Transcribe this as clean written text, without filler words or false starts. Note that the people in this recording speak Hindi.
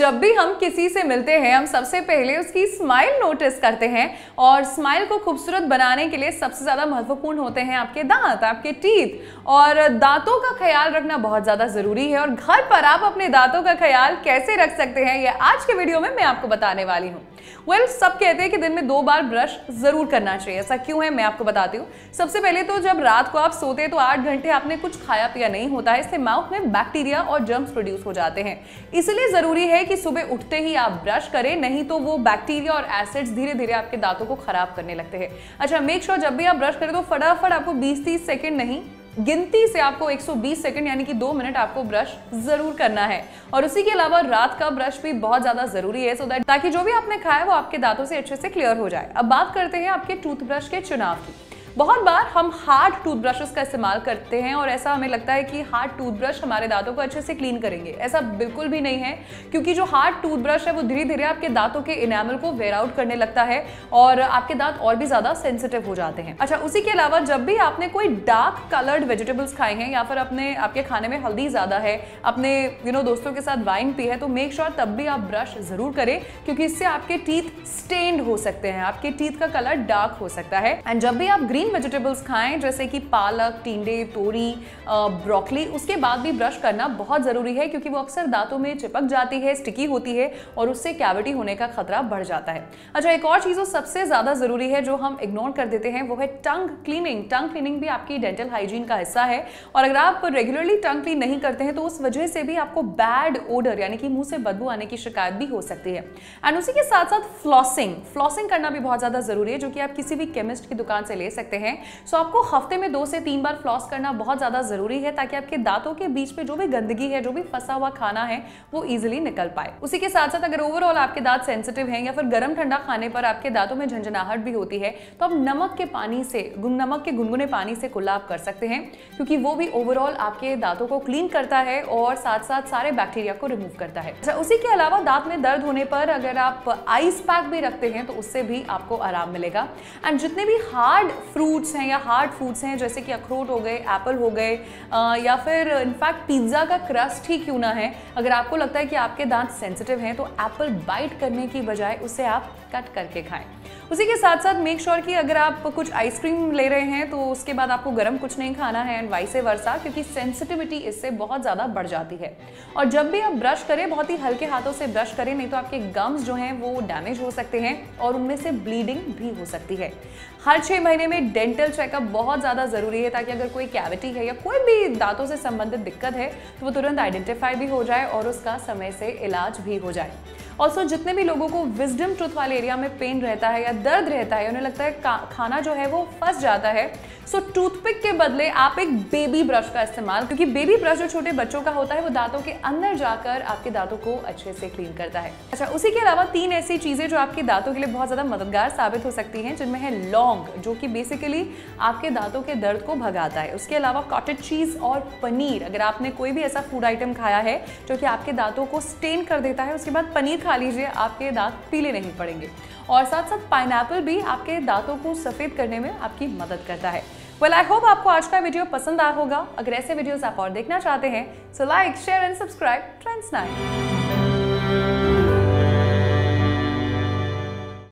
जब भी हम किसी से मिलते हैं हम सबसे पहले उसकी स्माइल नोटिस करते हैं, और स्माइल को खूबसूरत बनाने के लिए सबसे ज़्यादा महत्वपूर्ण होते हैं आपके दांत, आपके टीथ। और दांतों का ख्याल रखना बहुत ज़्यादा ज़रूरी है, और घर पर आप अपने दांतों का ख्याल कैसे रख सकते हैं ये आज के वीडियो में मैं आपको बताने वाली हूँ। सब कहते हैं कि दिन में 2 बार ब्रश ज़रूर करना चाहिए, ऐसा क्यों है मैं आपको बताती हूँ। सबसे पहले तो जब रात को आप सोते हैं तो 8 घंटे आपने कुछ खाया पिया नहीं होता है, इससे माउथ में बैक्टीरिया और जर्म्स प्रोड्यूस हो जाते हैं। इसलिए ज़रूरी है कि सुबह उठते ही आप ब्रश करें, नहीं तो वो बैक्टीरिया और एसिड्स धीरे धीरे आपके दांतों को ख़राब करने लगते हैं। अच्छा, मेक श्योर जब भी आप ब्रश करें तो फटाफट आपको 20-30 सेकेंड नहीं, गिनती से आपको 120 सेकंड यानी कि 2 मिनट आपको ब्रश जरूर करना है। और उसी के अलावा रात का ब्रश भी बहुत ज़्यादा ज़रूरी है, सो दैट ताकि जो भी आपने खाया वो आपके दांतों से अच्छे से क्लियर हो जाए। अब बात करते हैं आपके टूथब्रश के चुनाव की। बहुत बार हम हार्ड टूथब्रशेस का इस्तेमाल करते हैं और ऐसा हमें लगता है कि हार्ड टूथब्रश हमारे दांतों को अच्छे से क्लीन करेंगे। ऐसा बिल्कुल भी नहीं है, क्योंकि जो हार्ड टूथब्रश है वो धीरे धीरे आपके दांतों के इनामल को वेयर आउट करने लगता है और आपके दांत और भी ज़्यादा सेंसिटिव हो जाते हैं। अच्छा, उसी के अलावा जब भी आपने कोई डार्क कलर्ड वेजिटेबल्स खाए हैं या फिर आपके खाने में हल्दी ज़्यादा है, अपने दोस्तों के साथ वाइन पी है, तो मेक श्योर तब भी आप ब्रश ज़रूर करें, क्योंकि इससे आपके टीथ स्टेन्ड हो सकते हैं, आपके टीथ का कलर डार्क हो सकता है। एंड जब भी आप ग्रीन वेजिटेबल्स खाएं जैसे कि पालक, टिंडे, तोरी, ब्रोकली, उसके बाद भी ब्रश करना बहुत ज़रूरी है, क्योंकि वो अक्सर दांतों में चिपक जाती है, स्टिकी होती है और उससे कैविटी होने का खतरा बढ़ जाता है। अच्छा, एक और चीज़ जो सबसे ज़्यादा ज़रूरी है जो हम इग्नोर कर देते हैं वो है टंग क्लीनिंग। टंग क्लीनिंग भी आपकी डेंटल हाइजीन का हिस्सा है, और अगर आप रेगुलरली टंग क्लीन नहीं करते हैं तो उस वजह से भी आपको बैड ओडर यानी कि मुँह से बदबू आने की शिकायत भी हो सकती है। एंड उसी के साथ साथ फ्लॉसिंग करना भी बहुत ज़्यादा ज़रूरी है, जो कि आप किसी भी केमिस्ट की दुकान से ले सकते हैं। सो आपको हफ्ते में 2 से 3 बार फ्लॉस करना बहुत ज़्यादा ज़रूरी है, ताकि आपके दांतों के बीच में जो भी गंदगी है, जो भी फंसा हुआ खाना है, वो इजीली निकल पाए। उसी के साथ साथ अगर ओवरऑल आपके दांत सेंसिटिव हैं या फिर गर्म ठंडा खाने पर आपके दांतों में झंझनाहट भी होती है, तो आप नमक के गुनगुने पानी से कुल्लाप कर सकते हैं, क्योंकि वो भी ओवरऑल आपके दांतों को क्लीन करता है और साथ साथ सारे बैक्टीरिया को रिमूव करता है। उसी के अलावा दांत में दर्द होने पर अगर आप आइस पैक भी रखते हैं तो उससे भी आपको आराम मिलेगा। एंड जितने भी हार्ड फ्रूट्स हैं या हार्ड फूड्स हैं जैसे कि अखरोट हो गए, एप्पल हो गए, या फिर इनफैक्ट पिज्ज़ा का क्रस्ट ही क्यों ना है, अगर आपको लगता है कि आपके दांत सेंसिटिव हैं तो एप्पल बाइट करने की बजाय उसे आप कट करके खाएं। उसी के साथ साथ मेक श्योर कि अगर आप कुछ आइसक्रीम ले रहे हैं तो उसके बाद आपको गर्म कुछ नहीं खाना है, एंड वाइस वर्सा, क्योंकि सेंसिटिविटी इससे बहुत ज़्यादा बढ़ जाती है। और जब भी आप ब्रश करें बहुत ही हल्के हाथों से ब्रश करें, नहीं तो आपके गम्स जो हैं वो डैमेज हो सकते हैं और उनमें से ब्लीडिंग भी हो सकती है। हर 6 महीने में डेंटल चेकअप बहुत ज़्यादा ज़रूरी है, ताकि अगर कोई कैविटी है या कोई भी दांतों से संबंधित दिक्कत है तो वो तुरंत आइडेंटिफाई भी हो जाए और उसका समय से इलाज भी हो जाए। ऑल्सो जितने भी लोगों को विजडम टूथ वाले एरिया में पेन रहता है या दर्द रहता है, उन्हें लगता है खाना जो है वो फंस जाता है, सो टूथपिक के बदले आप एक बेबी ब्रश का इस्तेमाल, क्योंकि बेबी ब्रश जो छोटे बच्चों का होता है वो दांतों के अंदर जाकर आपके दांतों को अच्छे से क्लीन करता है। अच्छा, उसी के अलावा 3 ऐसी चीज़ें जो आपके दांतों के लिए बहुत ज़्यादा मददगार साबित हो सकती हैं, जिनमें है लौंग, जो कि बेसिकली आपके दांतों के दर्द को भगाता है। उसके अलावा कॉटेज चीज़ और पनीर, अगर आपने कोई भी ऐसा फूड आइटम खाया है जो कि आपके दांतों को स्टेन कर देता है, उसके बाद पनीर खा लीजिए, आपके दांत पीले नहीं पड़ेंगे। और साथ साथ पाइनएप्पल भी आपके दांतों को सफ़ेद करने में आपकी मदद करता है। वेल, आई होप आपको आज का वीडियो पसंद आया होगा। अगर ऐसे वीडियोस आप और देखना चाहते हैं तो like, share and subscribe trends 9।